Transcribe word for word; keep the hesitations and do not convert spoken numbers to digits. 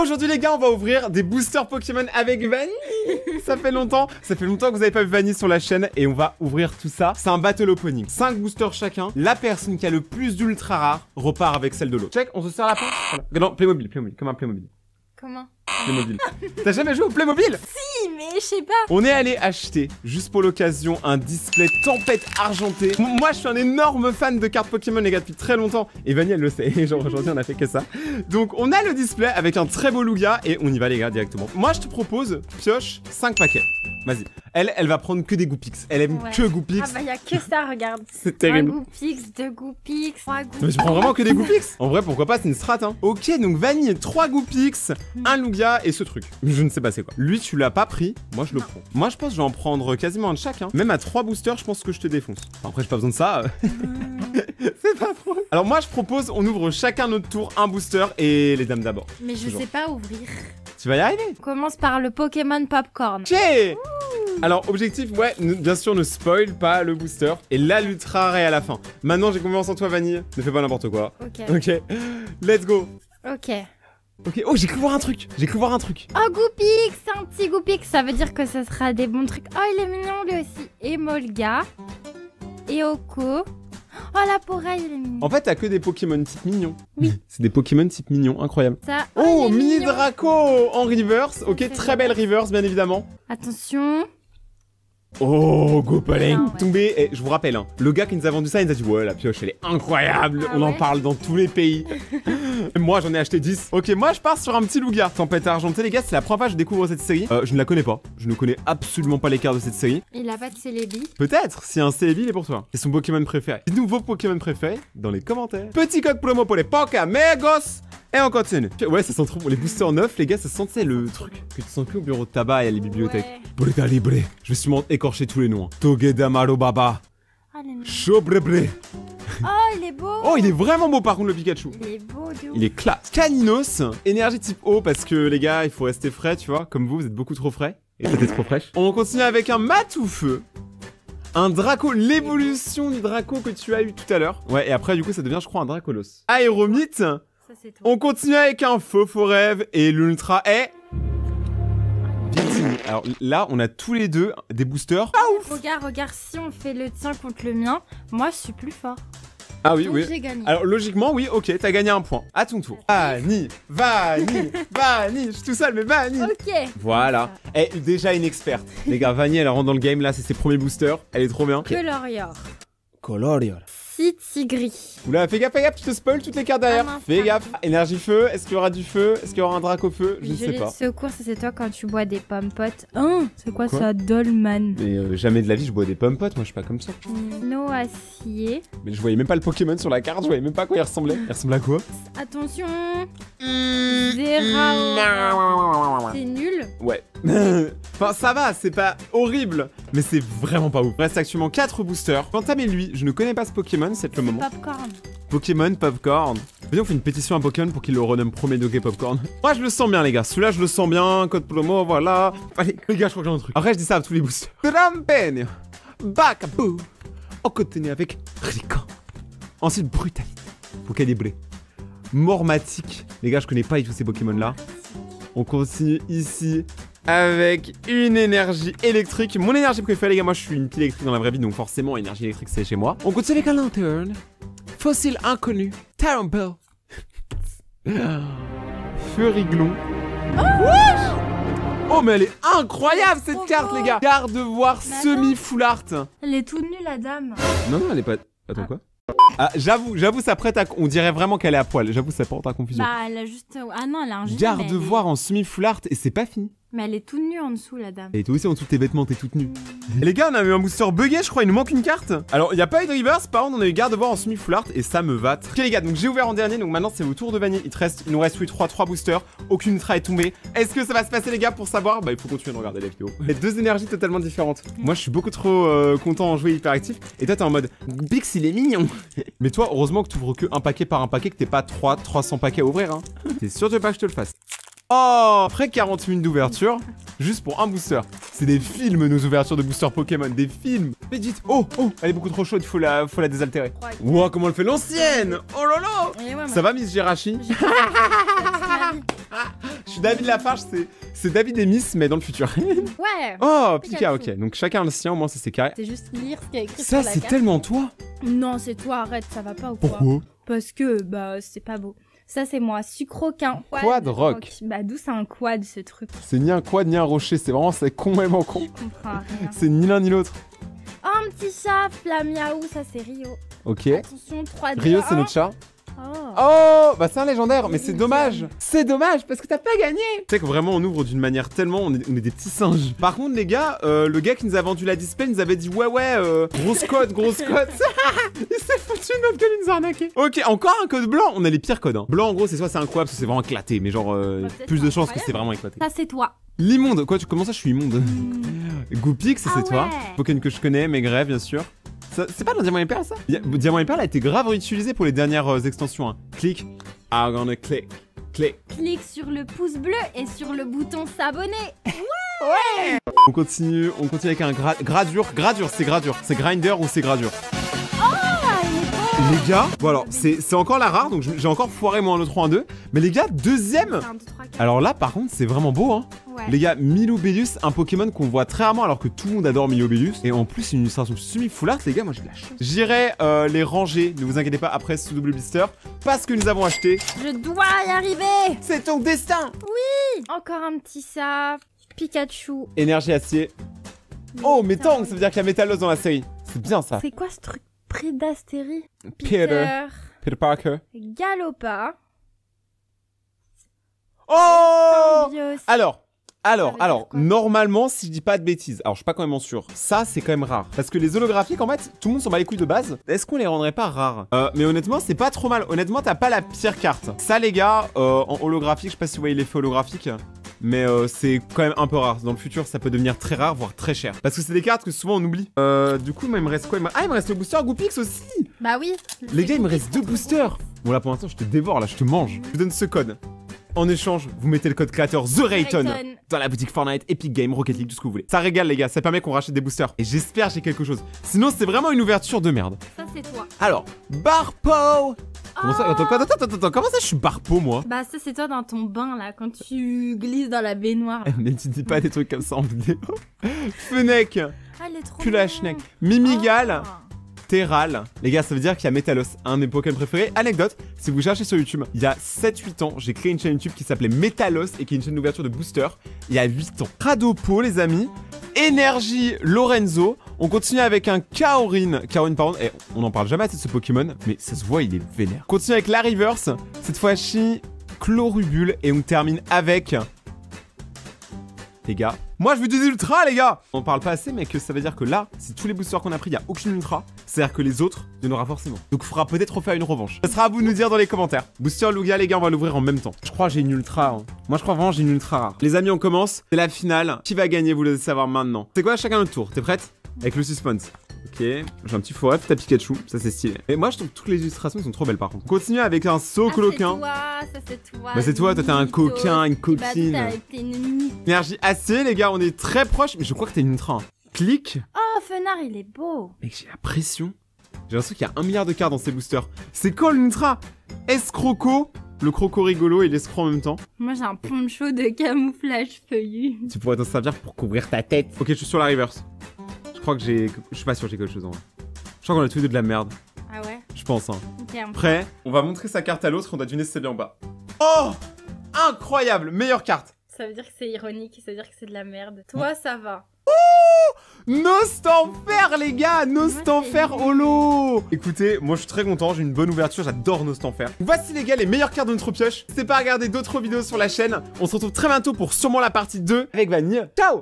Aujourd'hui les gars, on va ouvrir des boosters Pokémon avec Vanille. Ça fait longtemps, ça fait longtemps que vous n'avez pas vu Vanille sur la chaîne et on va ouvrir tout ça. C'est un battle opening, cinq boosters chacun. La personne qui a le plus d'ultra rares repart avec celle de l'autre. Check, on se sert la pince. Voilà. Non, Playmobil, Playmobil, comme un Playmobil. Comment? Playmobil. T'as jamais joué au Playmobil? Si, mais je sais pas. On est allé acheter, juste pour l'occasion, un display Tempête Argentée. M Moi, je suis un énorme fan de cartes Pokémon, les gars, depuis très longtemps. Et Vanille, elle le sait. Genre, aujourd'hui, on a fait que ça. Donc, on a le display avec un très beau Lugia. Et on y va, les gars, directement. Moi, je te propose, pioche, cinq paquets. Vas-y. Elle, elle va prendre que des Goupix. Elle aime ouais. que Goupix. Ah bah, y'a que ça, regarde. C'est terrible. Un Goupix, deux Goupix, trois Goupix. Mais je prends vraiment que des Goupix. En vrai, pourquoi pas, c'est une strat, hein. Ok, donc Vanille, trois Goupix, un Lugia et ce truc. Je ne sais pas c'est quoi. Lui, tu l'as pas pris. Moi, je le non. prends. Moi, je pense que je vais en prendre quasiment un de chaque, hein. Même à trois boosters, je pense que je te défonce. Enfin, après, j'ai pas besoin de ça. Mmh. C'est pas trop. Alors, moi, je propose, on ouvre chacun notre tour un booster et les dames d'abord. Mais je Toujours. sais pas ouvrir. Tu vas y arriver. On commence par le Pokémon Popcorn. Ok. Alors, objectif, ouais, ne, bien sûr, ne spoil pas le booster. Et là, l'ultra rare à la fin. Maintenant, j'ai confiance en toi, Vanille. Ne fais pas n'importe quoi. Ok. Ok. Let's go. Ok. Ok. Oh, j'ai cru voir un truc. J'ai cru voir un truc. Oh, Goupix. C'est un petit Goupix. Ça veut dire que ce sera des bons trucs. Oh, il est mignon, lui aussi. Et Molga. Et Oko. Oh, la pareille, elle est mignonne. En fait, t'as que des Pokémon type mignons. Oui. C'est des Pokémon type mignons, incroyable. Ça, oh, oh mini mignon. Draco en reverse. Ok, très belle reverse, bien évidemment. Attention. Oh, Gopaling ouais. tombé. Et je vous rappelle, hein, le gars qui nous a vendu ça, il nous a dit ouais, la pioche, elle est incroyable. Ah, On ouais. en parle dans tous les pays. Moi, j'en ai acheté dix. Ok, moi, je pars sur un petit Lugia. Tempête Argentée, les gars, c'est la première fois que je découvre cette série. Euh, je ne la connais pas. Je ne connais absolument pas les cartes de cette série. Il a pas de Celebi. Peut-être. Si un Celebi, il est pour toi. C'est son Pokémon préféré. Dites-nous vos Pokémon préférés dans les commentaires. Petit code promo pour les Pokémégos. Et on continue. Ouais, ça sent trop pour les boosters neufs, les gars, ça sentait le truc que tu sens plus au bureau de tabac et à les bibliothèques. Brutalite. Ouais. Je vais sûrement écorcher tous les noms. Hein. Togedamaro Baba. Chobreble. Oh, il est beau. Oh, il est vraiment beau par contre le Pikachu. Il est beau de ouf. Il est classe. Caninos, énergie type eau parce que les gars, il faut rester frais, tu vois. Comme vous, vous êtes beaucoup trop frais. Et c'était trop fraîche. On continue avec un Matoufeu. Un Draco, l'évolution du Draco que tu as eu tout à l'heure. Ouais, et après, du coup, ça devient, je crois, un Dracolos. Aéromite. On continue avec un faux faux rêve et l'ultra est... Victini. Alors là, on a tous les deux des boosters. Ah ouf. Regarde, regarde, si on fait le tien contre le mien, moi je suis plus fort. Ah oui, donc oui. J'ai gagné. Alors logiquement, oui, ok, t'as gagné un point. À ton tour. Vanille, Vanille, Vanille, je suis tout seul, mais Vanille. Ok. Voilà. Elle est déjà une experte. Les gars, Vanille, elle rentre dans le game là, c'est ses premiers boosters. Elle est trop bien. Okay. Colorior. Colorior. Tigris. Oula, fais gaffe, fais gaffe, tu te spoil toutes les cartes derrière. Ah, fais gaffe. Énergie feu, est-ce qu'il y aura du feu? Est-ce qu'il y aura un Dracaufeu? Je ne sais pas. Secours, ça c'est toi quand tu bois des pommes potes. Hein? C'est quoi, quoi ça? Dolman. Mais euh, jamais de la vie, je bois des pommes potes, moi je suis pas comme ça. No acier. Mais je voyais même pas le Pokémon sur la carte, je voyais même pas à quoi il ressemblait. Il ressemble à quoi? Attention. Zéro. C'est nul. Ouais. Enfin, ça va, c'est pas horrible, mais c'est vraiment pas ouf. Reste actuellement quatre boosters. Quant à mais lui, je ne connais pas ce Pokémon. C'est le moment. Popcorn. Pokémon Popcorn. Venez, on fait une pétition à Pokémon pour qu'il le renomme premier degré Popcorn. Moi, je le sens bien, les gars. Celui-là, je le sens bien. Code promo, voilà. Allez, les gars, je crois que j'ai un truc. Après, je dis ça à tous les boosters. Grampeño. Bakabou. Okotené avec Rican. Ensuite, Brutalite. Celebi. Mormatique. Les gars, je connais pas tous ces Pokémon-là. On continue ici avec une énergie électrique. Mon énergie préférée, les gars, moi je suis une petite électrique dans la vraie vie, donc forcément, énergie électrique, c'est chez moi. On continue avec un lanterne. Fossile inconnu. Turnbull. Furiglon. Oh, oh, mais elle est incroyable cette carte, les gars. Gardevoir semi-foulard. Elle est toute nue, la dame. Non, non, elle est pas. Attends, ah. quoi? Ah, j'avoue, j'avoue, ça prête à. On dirait vraiment qu'elle est à poil. J'avoue, ça prête à confusion. Bah, elle a juste. Ah non, elle a un gilet. Gardevoir en semi-foulard et c'est pas fini. Mais elle est toute nue en dessous, la dame. Et toi aussi, en dessous de tes vêtements, t'es toute nue. Mmh. Et les gars, on a eu un booster bugué, je crois, il nous manque une carte. Alors, il n'y a pas eu de reverse, par contre, on a eu Gardevoir en semi-foulard et ça me va. Ok, les gars, donc j'ai ouvert en dernier, donc maintenant c'est au tour de Vanille. Il, te reste, il nous reste, oui, trois, trois boosters. Aucune ultra est tombée. Est-ce que ça va se passer, les gars, pour savoir? Bah, il faut continuer de regarder la vidéo. Les deux énergies totalement différentes. Mmh. Moi, je suis beaucoup trop euh, content en jouer hyperactif. Et toi, t'es en mode Bix, il est mignon. Mais toi, heureusement que tu ouvres que un paquet par un paquet, que t'es pas trois, trois cents paquets à ouvrir, hein. T'es sûr que pas que je te le fasse? Oh, après quarante minutes d'ouverture, juste pour un booster. C'est des films, nos ouvertures de boosters Pokémon, des films. Mais dites, oh, oh, elle est beaucoup trop chaude, faut la, faut la désaltérer. Wow, comment elle fait l'ancienne. Oh là là. Ça va, Miss Jirachi? Je suis suis David Lafarge, c'est David et Miss, mais dans le futur. Ouais. Oh, Pika, ok. Donc chacun le sien, au moins ça c'est carré. C'est juste lire ce qu'il y a écrit. Ça, c'est tellement toi. Non, c'est toi, arrête, ça va pas ou quoi? Pourquoi? Parce que, bah, c'est pas beau. Ça, c'est moi, sucroquin. Quad rock. Bah, d'où c'est un quad, ce truc? C'est ni un quad, ni un rocher, c'est vraiment, c'est complètement con. Je comprends rien. C'est ni l'un ni l'autre. Oh, un petit chat, Flamiaou, ça c'est Rio. Ok. Attention, trois D. Rio, c'est notre chat. Oh. Oh, bah c'est un légendaire, mais c'est dommage. C'est dommage parce que t'as pas gagné. Tu sais que vraiment on ouvre d'une manière tellement, on est, on est des petits singes. Par contre les gars, euh, le gars qui nous a vendu la display nous avait dit ouais ouais, euh, grosse cote, grosse cote. Il s'est foutu de notre gueule, il nous a arnaqué. Ok, encore un code blanc, on a les pires codes hein. Blanc en gros c'est soit c'est un quoi parce que c'est vraiment éclaté, mais genre euh, bah, plus de chances que c'est vraiment éclaté. Ça c'est toi. L'immonde, quoi tu comment ça je suis immonde? Mmh. Goupix, ah, c'est ouais. Toi. Pokémon que je connais, mes grèves bien sûr. C'est pas dans Diamant et Perle ça? Diamant et Perle a été grave réutilisé pour les dernières euh, extensions. Hein. Clique. I'm gonna click. Click. Clique sur le pouce bleu et sur le bouton s'abonner. Ouais, ouais. On continue, on continue avec un gra gradure. Gradure, c'est gradure. C'est grinder ou c'est gradure. Oh, il est beau. Les gars, bon alors, c'est encore la rare, donc j'ai encore foiré moi en le trois un deux. Mais les gars, deuxième. un, deux, trois, quatre. Alors là, par contre, c'est vraiment beau, hein. Ouais. Les gars, Milou Bélius, un Pokémon qu'on voit très rarement alors que tout le monde adore Milou Bélius. Et en plus, c'est une illustration semi-full art, les gars, moi j'ai de la chance. J'irai euh, les ranger, ne vous inquiétez pas, après ce double blister, parce que nous avons acheté... Je dois y arriver. C'est ton destin. Oui. Encore un petit ça, Pikachu. Énergie acier. Mais oh, métang, ça veut dire qu'il y a Métalosse dans la série. C'est bien ça. C'est quoi ce truc Prédastérie? Peter. Peter. Peter Parker. Galopa. Oh. Alors... Alors, alors, normalement, si je dis pas de bêtises, alors je suis pas quand même sûr, ça c'est quand même rare. Parce que les holographiques, en fait, tout le monde s'en bat les couilles de base. Est-ce qu'on les rendrait pas rares? euh, Mais honnêtement, c'est pas trop mal. Honnêtement, t'as pas la pire carte. Ça, les gars, euh, en holographique, je sais pas si vous voyez l'effet holographique, mais euh, c'est quand même un peu rare. Dans le futur, ça peut devenir très rare, voire très cher. Parce que c'est des cartes que souvent on oublie. Euh, du coup, moi, il me reste quoi? Ah, il me reste le booster Goupix aussi. Bah oui. Les gars, il me reste deux boosters. Bon, là pour l'instant, je te dévore, là, je te mange. Je vous donne ce code. En échange, vous mettez le code créateur TheRayton dans la boutique Fortnite, Epic Games, Rocket League, tout ce que vous voulez. Ça régale les gars, ça permet qu'on rachète des boosters. Et j'espère j'ai quelque chose. Sinon c'est vraiment une ouverture de merde. Ça c'est toi. Alors, Barpo. Comment ça? Attends, attends, attends, attends, comment ça je suis Barpo moi? Bah ça c'est toi dans ton bain là, quand tu glisses dans la baignoire. Mais tu dis pas des trucs comme ça en vidéo. Fenec. Ah elle est trop bien. Pulachnek. Mimigal. Terral. Les gars, ça veut dire qu'il y a Métalosse, un de mes Pokémon préférés. Anecdote, si vous cherchez sur YouTube, il y a sept huit ans, j'ai créé une chaîne YouTube qui s'appelait Métalosse et qui est une chaîne d'ouverture de booster il y a huit ans. Radopo, les amis. Énergie, Lorenzo. On continue avec un Kaorin. Kaorin, par contre, eh, on n'en parle jamais assez de ce Pokémon, mais ça se voit, il est vénère. Continue avec la Reverse. Cette fois-ci, Chlorubule. Et on termine avec... Les gars. Moi je veux des ultras les gars. On parle pas assez mais que ça veut dire que là, si tous les boosters qu'on a pris, il n'y a aucune ultra, c'est-à-dire que les autres, il y en aura forcément. Donc il faudra peut-être refaire une revanche. Ça sera à vous de nous dire dans les commentaires. Booster Lugia les gars, on va l'ouvrir en même temps. Je crois que j'ai une ultra. Hein. Moi je crois vraiment j'ai une ultra rare. Les amis on commence, c'est la finale. Qui va gagner, vous le devez savoir maintenant. C'est quoi chacun notre tour? T'es prête? Avec le suspense. Ok, j'ai un petit faux rêve, t'as Pikachu, ça c'est stylé. Et moi je trouve que toutes les illustrations sont trop belles par contre. Continue avec un saut coloquin. Ah, c'est toi, ça c'est toi. Bah c'est toi, toi t'as un coquin, une coquine. Bah, une... Énergie assez les gars, on est très proche. Mais je crois que t'es une ultra. Hein. Clique. Oh Fenard, il est beau. Mec, j'ai la pression. J'ai l'impression qu'il y a un milliard de cartes dans ces boosters. C'est quoi l'ultra? Escroco. Le croco rigolo et l'escroc en même temps. Moi j'ai un poncho de camouflage feuillu. Tu pourrais t'en servir pour couvrir ta tête. Ok, je suis sur la reverse. Je crois que j'ai... Je suis pas sûr que j'ai quelque chose en vrai. Je crois qu'on a tous les deux de la merde. Ah ouais? Je pense, hein. Okay, on... Prêt? On va montrer sa carte à l'autre, on doit deviner si c'est bien en bas. Oh! Incroyable! Meilleure carte! Ça veut dire que c'est ironique, ça veut dire que c'est de la merde. Toi, ça va. Oh! Nostanfer, les gars! Nostanfer holo! Écoutez, moi je suis très content, j'ai une bonne ouverture, j'adore Nostanfer. Voici les gars les meilleures cartes de notre pioche. N'hésitez pas à regarder d'autres vidéos sur la chaîne. On se retrouve très bientôt pour sûrement la partie deux avec Vanille. Ciao!